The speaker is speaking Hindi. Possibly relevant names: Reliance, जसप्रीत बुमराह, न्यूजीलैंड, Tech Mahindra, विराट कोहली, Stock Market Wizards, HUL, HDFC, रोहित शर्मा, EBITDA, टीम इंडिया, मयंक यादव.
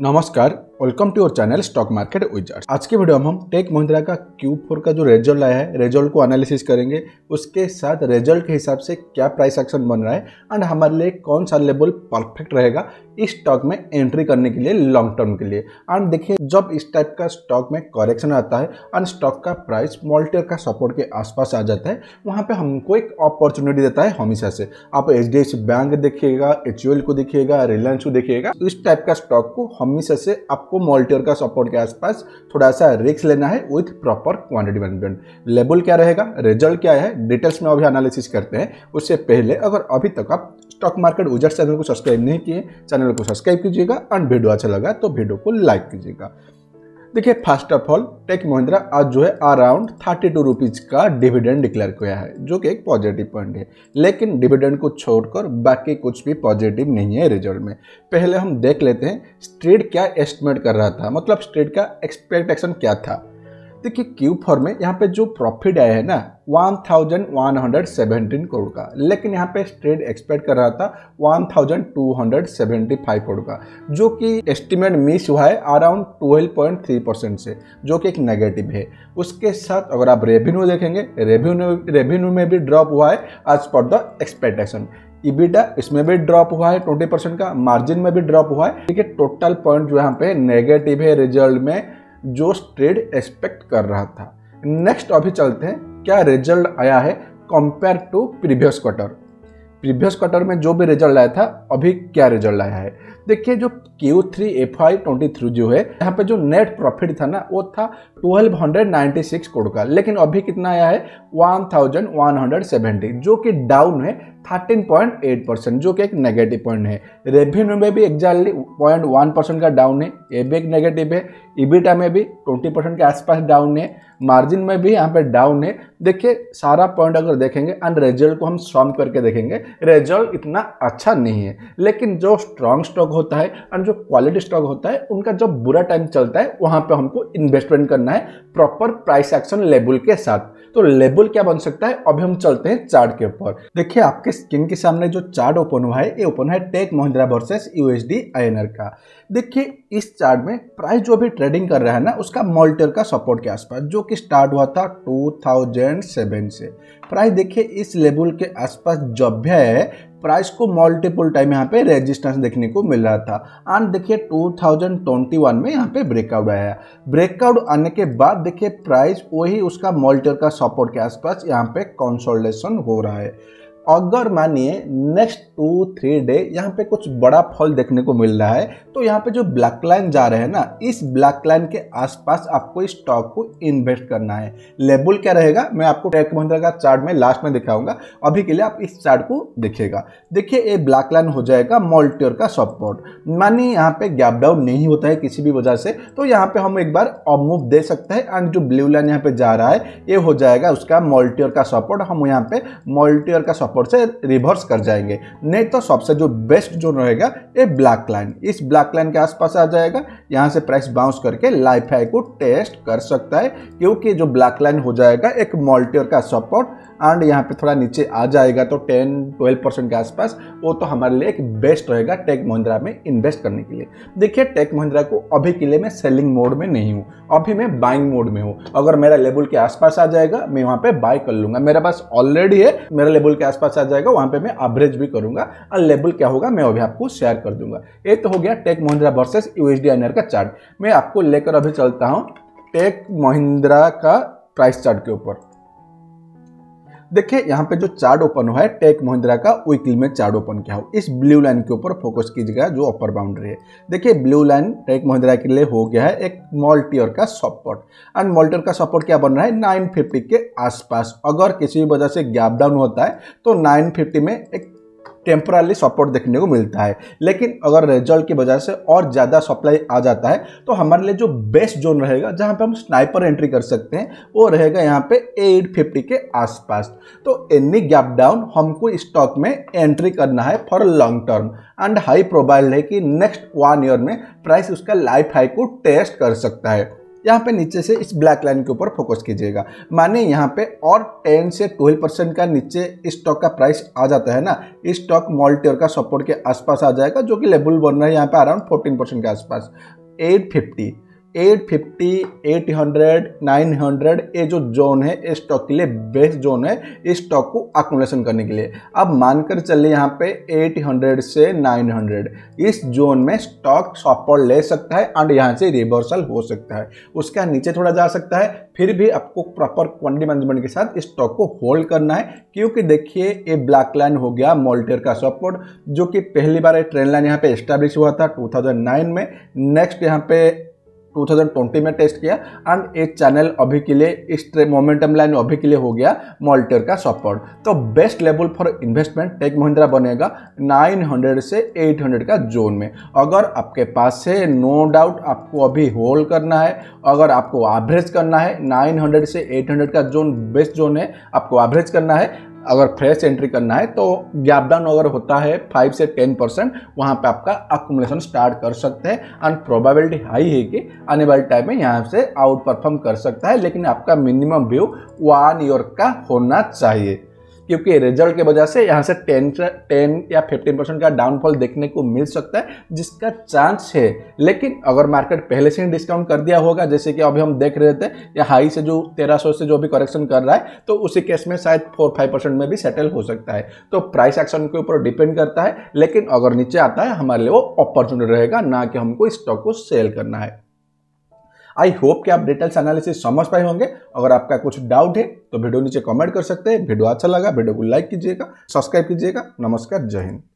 नमस्कार, welcome to your channel stock market wizards. आज के वीडियो में हम टेक महिंद्रा का Q4 का जो रिजल्ट आया है, रिजल्ट को एनालिसिस करेंगे। उसके साथ रिजल्ट के हिसाब से क्या प्राइस एक्शन बन रहा है एंड हमारे लिए कौन सा लेवल परफेक्ट रहेगा इस स्टॉक में एंट्री करने के लिए लॉन्ग टर्म के लिए। एंड देखिए, जब इस टाइप का स्टॉक में करेक्शन आता है एंड स्टॉक का प्राइस मॉल्टियर का सपोर्ट के आसपास आ जाता है, वहाँ पे हमको एक अपॉर्चुनिटी देता है हमेशा से। आप HDFC बैंक देखिएगा, HUL को देखिएगा, रिलायंस को देखिएगा, इस टाइप का स्टॉक को हमेशा से आपको मॉल्टियर का सपोर्ट के आसपास थोड़ा सा रिस्क लेना है with proper quantity management. Level क्या रहेगा, रिजल्ट क्या है, डिटेल्स में अभी एनालिसिस करते हैं। उससे पहले अगर अभी तक आप स्टॉक मार्केट विजर्ड्स चैनल को सब्सक्राइब नहीं किए, चैनल को सब्सक्राइब कीजिएगा एंड वीडियो अच्छा लगा तो वीडियो को लाइक कीजिएगा। देखिए, first of all Tech Mahindra आज जो है अराउंड 32 रुपीज़ का डिविडेंड डिक्लेयर किया है, जो कि एक पॉजिटिव पॉइंट है। लेकिन डिविडेंड को छोड़कर बाकी कुछ भी पॉजिटिव नहीं है रिजल्ट में। पहले हम देख लेते हैं स्ट्रीट क्या एस्टिमेट कर रहा था, मतलब स्ट्रीट का एक्सपेक्टेशन क्या था। देखिए, Q4 में यहाँ पे जो प्रॉफिट आया है ना 1117 करोड़ का, लेकिन यहाँ पे स्ट्रीट एक्सपेक्ट कर रहा था 1275 करोड़ का, जो कि एस्टिमेट मिस हुआ है अराउंड 12.3% से, जो कि एक नेगेटिव है। उसके साथ अगर आप रेवेन्यू देखेंगे, रेवेन्यू में भी ड्रॉप हुआ है as per the expectation. EBITDA इसमें भी ड्रॉप हुआ है 20% का, मार्जिन में भी ड्रॉप हुआ है। देखिए, टोटल पॉइंट जो यहाँ पे नेगेटिव है रिजल्ट में, जो ट्रेड एक्सपेक्ट कर रहा था। नेक्स्ट अभी चलते हैं क्या रिजल्ट आया है compare to previous quarter. Previous quarter में जो भी रिजल्ट आया था, अभी क्या रिजल्ट आया है। देखिए, जो Q3 FY23 जो है, यहाँ पे जो नेट प्रॉफिट था ना वो था 1296 करोड़ का, लेकिन अभी कितना आया है 1170, जो कि डाउन है 13.8%, जो कि एक नेगेटिव पॉइंट है। रेवेन्यू में भी एग्जैक्टली 0.1% का डाउन है, ये भी एक नेगेटिव है। EBITDA में भी 20% के आसपास डाउन है, मार्जिन में भी यहाँ पे डाउन है। देखिए, सारा पॉइंट अगर देखेंगे एंड रिजल्ट को हम सम करके देखेंगे, रिजल्ट इतना अच्छा नहीं है। लेकिन जो स्ट्रॉन्ग स्टॉक होता है एंड जो क्वालिटी स्टॉक होता है, उनका जब बुरा टाइम चलता है वहाँ पे हमको इन्वेस्टमेंट करना है प्रॉपर प्राइस एक्शन लेवल के साथ। तो लेवल क्या बन सकता है, अभी हम चलते हैं चार्ट के ऊपर। देखिए, आपके स्क्रीन के सामने जो चार्ट ओपन हुआ है, ये ओपन है take Mahindra versus USD INR का। देखिए, इस चार्ट में प्राइस जो भी ट्रेडिंग कर रहा है ना, उसका मॉल्टियर का सपोर्ट के आसपास, जो कि स्टार्ट हुआ था 2007 से। प्राइस देखिए इस लेवल के आसपास जब भी है, प्राइस को मल्टीपल टाइम यहाँ पे रेजिस्टेंस देखने को मिल रहा था। एंड देखिए 2021 में यहाँ पे ब्रेकआउट आया। ब्रेकआउट आने के बाद देखिए प्राइस वही उसका मॉल्टियर का सपोर्ट के आसपास यहाँ पे कंसोलिडेशन हो रहा है। अगर मानिए नेक्स्ट 2-3 डे यहाँ पे कुछ बड़ा फॉल देखने को मिल रहा है, तो यहाँ पे जो ब्लैक लाइन जा रहे हैं ना, इस ब्लैक लाइन के आसपास आपको इस स्टॉक को इन्वेस्ट करना है। लेवल क्या रहेगा, मैं आपको टेक महिंद्रा का चार्ट में लास्ट में दिखाऊंगा, अभी के लिए आप इस चार्ट को देखिएगा। देखिए, ये ब्लैक लाइन हो जाएगा मॉल्टियर का सपोर्ट, मानी यहाँ पे गैप डाउन नहीं होता है किसी भी वजह से, तो यहाँ पे हम एक बार अपमूव दे सकते हैं। एंड जो ब्लू लाइन यहाँ पे जा रहा है, ये हो जाएगा उसका मॉल्टियर का सपोर्ट। हम यहाँ पे मॉल्टियर का पर से रिवर्स कर जाएंगे, नहीं तो सबसे जो बेस्ट जो रहेगा ये ब्लैक लाइन, इस ब्लैक लाइन के आसपास आ जाएगा। यहां से प्राइस बाउंस करके लाइफ हाई को टेस्ट कर सकता है, क्योंकि जो ब्लैक लाइन हो जाएगा एक मॉल्टियर का सपोर्ट। एंड यहाँ पे थोड़ा नीचे आ जाएगा तो 10-12% के आसपास, वो तो हमारे लिए एक बेस्ट रहेगा टेक महिंद्रा में इन्वेस्ट करने के लिए। देखिए, टेक महिंद्रा को अभी के लिए मैं सेलिंग मोड में नहीं हूँ, अभी मैं बाइंग मोड में हूँ। अगर मेरा लेवल के आसपास आ जाएगा, मैं वहाँ पे बाय कर लूँगा, मेरे पास ऑलरेडी है। मेरा लेवल के आसपास आ जाएगा, वहाँ पे मैं एवरेज भी करूँगा और लेवल क्या होगा मैं अभी आपको शेयर कर दूँगा। ये तो हो गया take Mahindra versus USD INR का चार्ट। मैं आपको लेकर अभी चलता हूँ टेक महिंद्रा का प्राइस चार्ट के ऊपर। देखिए, यहाँ पे जो चार्ट ओपन हुआ है टेक महिंद्रा का वीकली में चार्ट ओपन किया हो, इस ब्लू लाइन के ऊपर फोकस कीजिएगा जो अपर बाउंड्री है। देखिए, ब्लू लाइन टेक महिंद्रा के लिए हो गया है एक मॉल्टियर का सपोर्ट। एंड मॉल्टियर का सपोर्ट क्या बन रहा है 950 के आसपास। अगर किसी भी वजह से गैप डाउन होता है तो 950 में एक टेम्परली सपोर्ट देखने को मिलता है। लेकिन अगर रिजल्ट की वजह से और ज़्यादा सप्लाई आ जाता है, तो हमारे लिए जो बेस्ट जोन रहेगा जहाँ पे हम स्नाइपर एंट्री कर सकते हैं, वो रहेगा यहाँ पे 850 के आसपास। तो एनी गैप डाउन हमको इस स्टॉक में एंट्री करना है for long term. And high probable है कि नेक्स्ट 1 ईयर में प्राइस उसका लाइफ हाई को टेस्ट कर सकता है। यहाँ पे नीचे से इस ब्लैक लाइन के ऊपर फोकस कीजिएगा। माने यहाँ पे और 10 से 12% का नीचे इस स्टॉक का प्राइस आ जाता है ना, इस स्टॉक मॉल्टियर का सपोर्ट के आसपास आ जाएगा, जो कि लेवल बन रहा है यहाँ पे अराउंड 14% के आसपास। 850, 800, 900 ये जो जोन है इस स्टॉक के लिए बेस्ट जोन है इस स्टॉक को एक्युमुलेशन करने के लिए। अब मानकर चलिए यहाँ पे 800 से 900 इस जोन में स्टॉक सपोर्ट ले सकता है एंड यहाँ से रिवर्सल हो सकता है, उसका नीचे थोड़ा जा सकता है। फिर भी आपको प्रॉपर क्वांटिटी मैनेजमेंट के साथ इस स्टॉक को होल्ड करना है, क्योंकि देखिए ये ब्लैक लाइन हो गया मॉल्टियर का सपोर्ट, जो कि पहली बार ट्रेंड लाइन यहाँ पे एस्टैब्लिश हुआ था 2009 में, नेक्स्ट यहाँ पे 2020 में टेस्ट किया एंड एक चैनल अभी के लिए इस मोमेंटम लाइन अभी के लिए हो गया मॉल्टियर का सपोर्ट। तो best level for investment take Mahindra बनेगा 900 से 800 का जोन में। अगर आपके पास है नो डाउट आपको अभी होल्ड करना है। अगर आपको एवरेज करना है 900 से 800 का जोन बेस्ट जोन है, आपको एवरेज करना है। अगर फ्रेश एंट्री करना है तो गैप डाउन अगर होता है 5 से 10% वहाँ पे आपका एक्युमुलेशन स्टार्ट कर सकते हैं एंड प्रोबेबिलिटी हाई है कि आने वाले टाइम में यहाँ से आउट परफॉर्म कर सकता है। लेकिन आपका मिनिमम व्यू 1 ईयर का होना चाहिए, क्योंकि रिजल्ट के वजह से यहाँ से 10 या 15% का डाउनफॉल देखने को मिल सकता है, जिसका चांस है। लेकिन अगर मार्केट पहले से ही डिस्काउंट कर दिया होगा, जैसे कि अभी हम देख रहे थे या हाई से जो 1300 से जो भी करेक्शन कर रहा है, तो उसी केस में शायद 4-5% में भी सेटल हो सकता है। तो प्राइस एक्शन के ऊपर डिपेंड करता है, लेकिन अगर नीचे आता है हमारे लिए वो अपॉर्चुनिटी रहेगा, ना कि हमको इस स्टॉक को सेल करना है। आई होप कि आप डिटेल्स एनालिसिस समझ पाए होंगे। अगर आपका कुछ डाउट है तो वीडियो नीचे कमेंट कर सकते हैं। वीडियो अच्छा लगा वीडियो को लाइक कीजिएगा, सब्सक्राइब कीजिएगा। नमस्कार, जय हिंद।